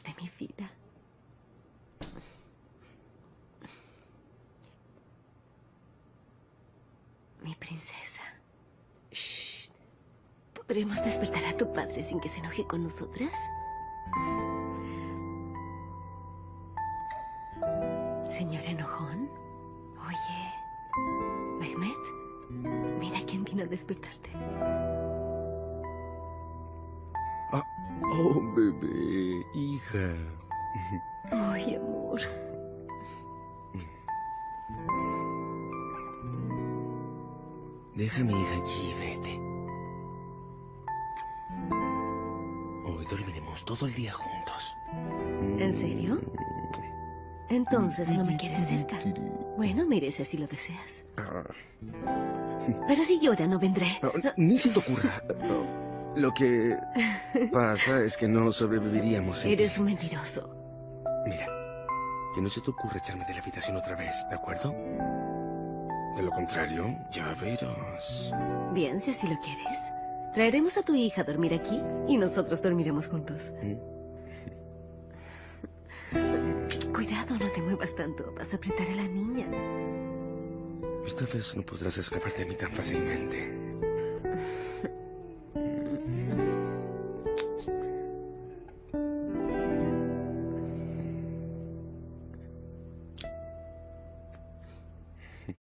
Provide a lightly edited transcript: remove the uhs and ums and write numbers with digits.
amor de mi vida. Mi princesa. Shh. ¿Podremos despertar a tu padre sin que se enoje con nosotras? Señor Enojón. Oye, Mehmet, mira quién vino a despertarte. Ah, oh, bebé, hija. Ay, amor. Déjame, hija, aquí y vete. Hoy dormiremos todo el día juntos. ¿En serio? Entonces no me quieres cerca. Bueno, me iré si lo deseas. Pero si llora, no vendré. Ni se te ocurra. Lo que pasa es que no sobreviviríamos. Eres un mentiroso. Mira, que no se te ocurra echarme de la habitación otra vez, ¿de acuerdo? De lo contrario, ya verás. Bien, si así lo quieres. Traeremos a tu hija a dormir aquí y nosotros dormiremos juntos. Cuidado, no te muevas tanto. Vas a apretar a la niña. Esta vez no podrás escaparte de mí tan fácilmente.